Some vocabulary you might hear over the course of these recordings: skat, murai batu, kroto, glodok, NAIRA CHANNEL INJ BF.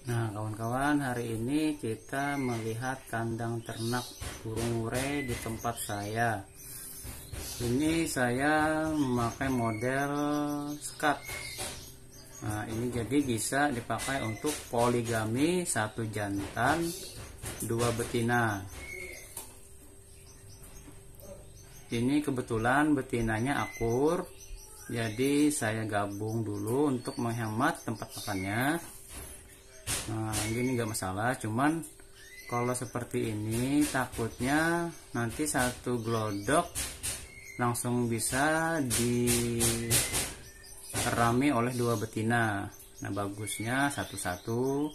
Nah kawan-kawan, hari ini kita melihat kandang ternak burung murai di tempat saya. Ini saya memakai model skat. Nah ini jadi bisa dipakai untuk poligami, satu jantan dua betina. Ini kebetulan betinanya akur, jadi saya gabung dulu untuk menghemat tempat makannya. Nah ini nggak masalah, cuman kalau seperti ini takutnya nanti satu glodok langsung bisa dirami oleh dua betina. Nah bagusnya satu-satu,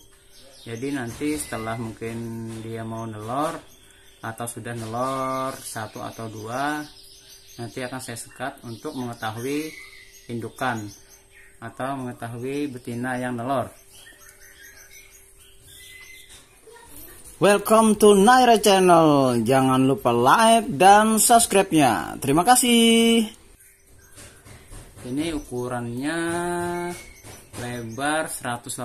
jadi nanti setelah mungkin dia mau nelor atau sudah nelor satu atau dua, nanti akan saya skat untuk mengetahui indukan atau mengetahui betina yang nelor. Welcome to NAIRA Channel. Jangan lupa like dan subscribe-nya. Terima kasih. Ini ukurannya lebar 180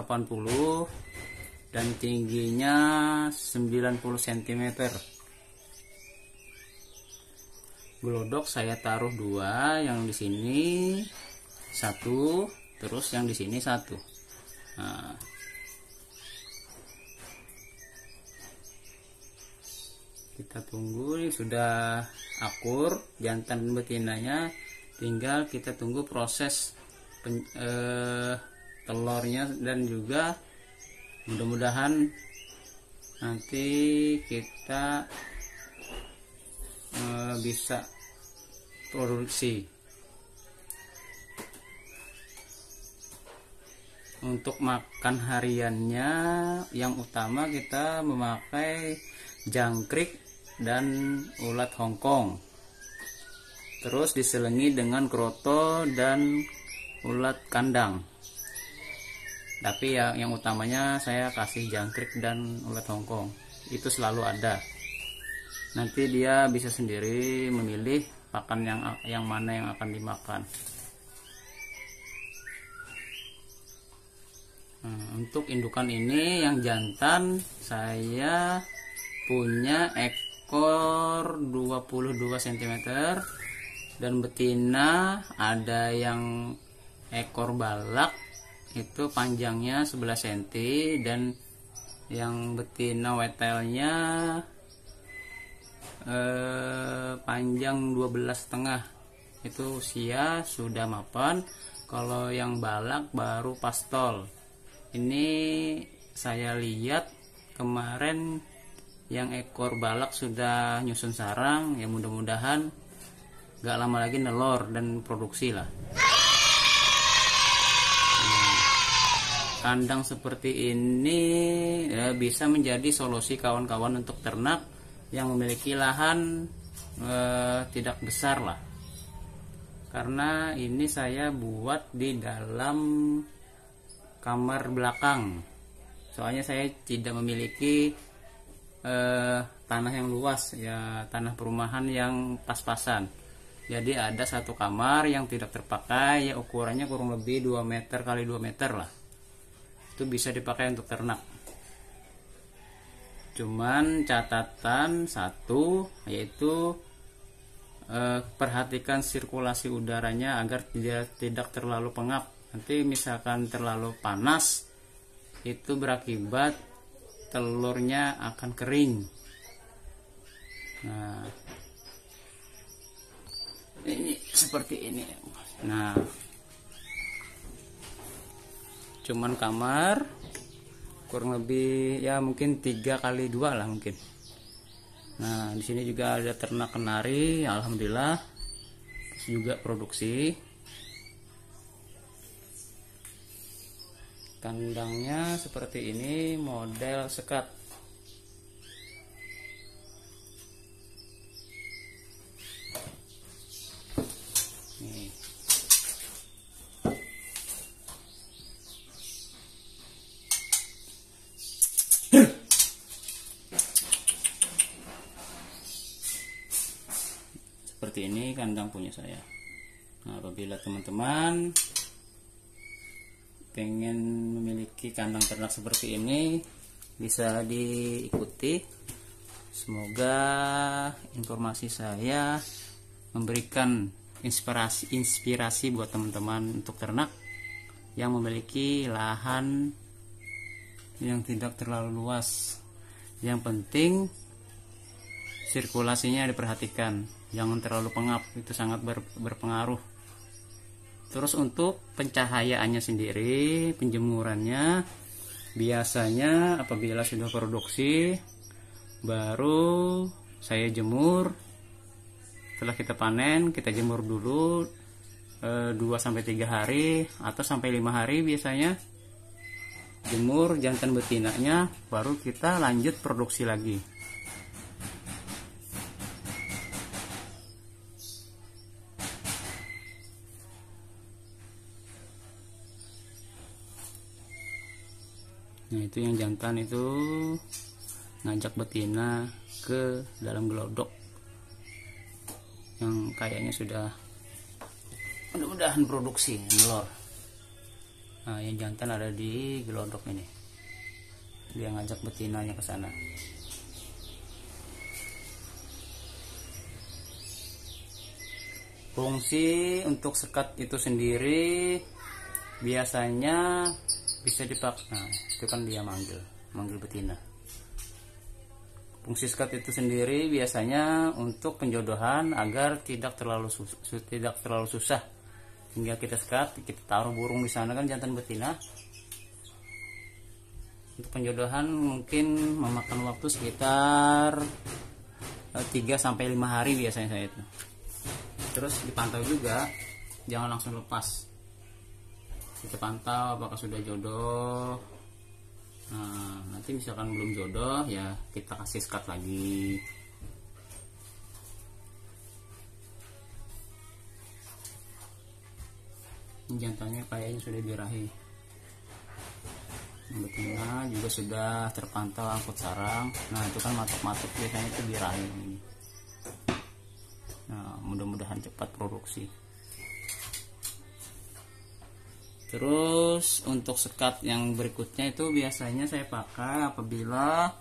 dan tingginya 90 cm. Glodok saya taruh dua, yang di sini satu, terus yang di sini satu. Nah. Kita tunggu, sudah akur jantan dan betinanya, tinggal kita tunggu proses telurnya, dan juga mudah-mudahan nanti kita bisa produksi. Untuk makan hariannya yang utama kita memakai jangkrik dan ulat Hongkong, terus diselingi dengan kroto dan ulat kandang. Tapi yang utamanya saya kasih jangkrik dan ulat Hongkong, itu selalu ada. Nanti dia bisa sendiri memilih pakan yang mana yang akan dimakan. Nah, untuk indukan ini yang jantan saya punya ekor 22 cm dan betina ada yang ekor balak itu panjangnya 11 cm dan yang betina wetelnya panjang 12,5, itu usia sudah mapan. Kalau yang balak baru pastol. Ini saya lihat kemarin yang ekor balak sudah nyusun sarang, ya mudah-mudahan gak lama lagi nelor dan produksi lah. Kandang seperti ini ya, bisa menjadi solusi kawan-kawan untuk ternak yang memiliki lahan tidak besar lah, karena ini saya buat di dalam kamar belakang, soalnya saya tidak memiliki tanah yang luas ya, tanah perumahan yang pas-pasan. Jadi ada satu kamar yang tidak terpakai, ya ukurannya kurang lebih 2 meter kali 2 meter lah, itu bisa dipakai untuk ternak. Cuman catatan satu, yaitu perhatikan sirkulasi udaranya agar tidak terlalu pengap. Nanti misalkan terlalu panas itu berakibat telurnya akan kering. Nah ini seperti ini. Nah cuman kamar kurang lebih ya mungkin 3 kali 2 lah mungkin. Nah di sini juga ada ternak kenari, alhamdulillah juga produksi. Kandangnya seperti ini, model skat. Nih. Seperti ini kandang punya saya. Nah, apabila teman-teman pengen memiliki kandang ternak seperti ini bisa diikuti. Semoga informasi saya memberikan inspirasi buat teman-teman untuk ternak yang memiliki lahan yang tidak terlalu luas. Yang penting sirkulasinya diperhatikan, jangan terlalu pengap, itu sangat berpengaruh. Terus untuk pencahayaannya sendiri, penjemurannya, biasanya apabila sudah produksi baru saya jemur. Setelah kita panen, kita jemur dulu 2-3 hari atau sampai 5 hari biasanya. Jemur jantan betinanya, baru kita lanjut produksi lagi. Nah, itu yang jantan itu ngajak betina ke dalam gelodok yang kayaknya sudah mudah-mudahan produksi telur. Nah, yang jantan ada di gelodok ini, dia ngajak betinanya ke sana. Fungsi untuk sekat itu sendiri biasanya bisa dipakai, nah, itu kan dia manggil betina. Fungsi skat itu sendiri biasanya untuk penjodohan agar tidak terlalu susah. Hingga kita skat, kita taruh burung di sana kan jantan betina. Untuk penjodohan mungkin memakan waktu sekitar 3-5 hari biasanya saya itu. Terus dipantau juga, jangan langsung lepas. Kita pantau apakah sudah jodoh. Nah, nanti misalkan belum jodoh ya kita kasih skat lagi. Ini jantannya kayaknya sudah birahi. Betina juga sudah terpantau angkut sarang. Nah, itu kan matuk-matuk biasanya itu birahi. Nah, mudah-mudahan cepat produksi. Terus untuk sekat yang berikutnya itu biasanya saya pakai apabila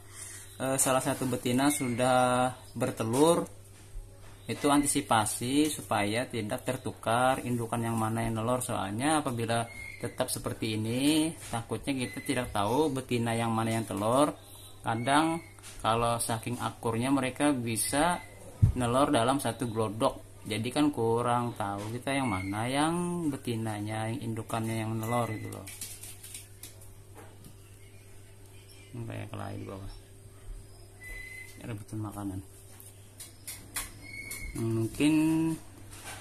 salah satu betina sudah bertelur, itu antisipasi supaya tidak tertukar indukan yang mana yang nelor. Soalnya apabila tetap seperti ini takutnya kita tidak tahu betina yang mana yang telur. Kadang kalau saking akurnya mereka bisa nelor dalam satu glodok. Jadi kan kurang tahu kita yang mana yang betinanya, yang indukannya yang nelor gitu loh. Ini kayak kelahi di bawah. Rebutan makanan. Mungkin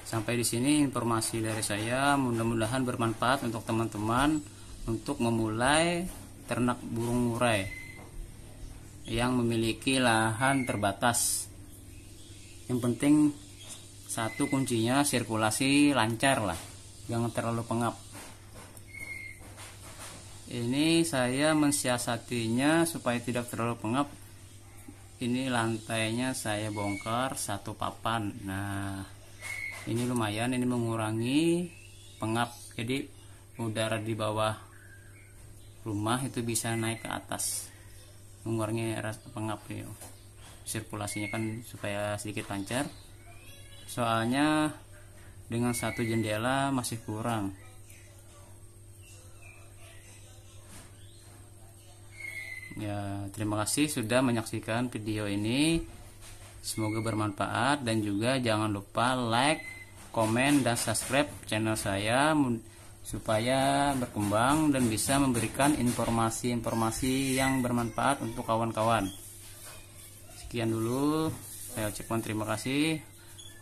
sampai di sini informasi dari saya, mudah-mudahan bermanfaat untuk teman-teman untuk memulai ternak burung murai yang memiliki lahan terbatas. Yang penting satu kuncinya sirkulasi lancar lah, jangan terlalu pengap. Ini saya mensiasatinya supaya tidak terlalu pengap. Ini lantainya saya bongkar satu papan. Nah, ini lumayan, ini mengurangi pengap. Jadi udara di bawah rumah itu bisa naik ke atas, mengurangi pengap ya. Sirkulasinya kan supaya sedikit lancar. Soalnya dengan satu jendela masih kurang. Ya, terima kasih sudah menyaksikan video ini. Semoga bermanfaat dan juga jangan lupa like, komen, dan subscribe channel saya supaya berkembang dan bisa memberikan informasi-informasi yang bermanfaat untuk kawan-kawan. Sekian dulu, saya ucapkan terima kasih.